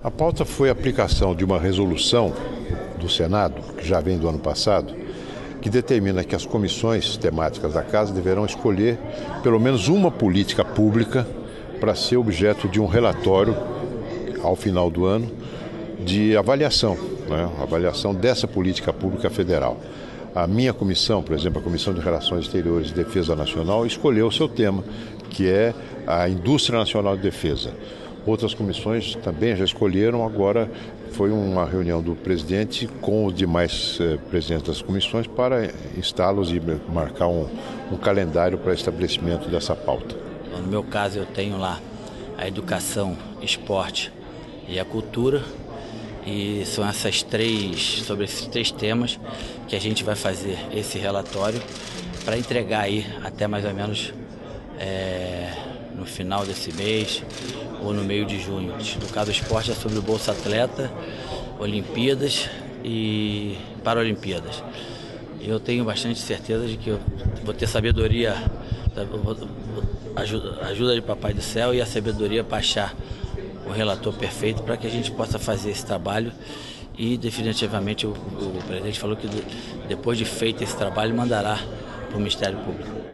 A pauta foi a aplicação de uma resolução do Senado, que já vem do ano passado, que determina que as comissões temáticas da Casa deverão escolher pelo menos uma política pública para ser objeto de um relatório, ao final do ano, de avaliação, né? Avaliação dessa política pública federal. A minha comissão, por exemplo, a Comissão de Relações Exteriores e Defesa Nacional, escolheu o seu tema, que é a indústria nacional de defesa. Outras comissões também já escolheram, agora foi uma reunião do presidente com os demais presidentes das comissões para instá-los e marcar um calendário para estabelecimento dessa pauta. No meu caso, eu tenho lá a educação, esporte e a cultura, e são sobre esses três temas que a gente vai fazer esse relatório para entregar aí até mais ou menos no final desse mês ou no meio de junho. No caso do esporte é sobre o Bolsa Atleta, Olimpíadas e Paralimpíadas. Eu tenho bastante certeza de que eu vou ter sabedoria, ajuda de Papai do Céu e a sabedoria para achar o relator perfeito para que a gente possa fazer esse trabalho e definitivamente o presidente falou que depois de feito esse trabalho mandará para o Ministério Público.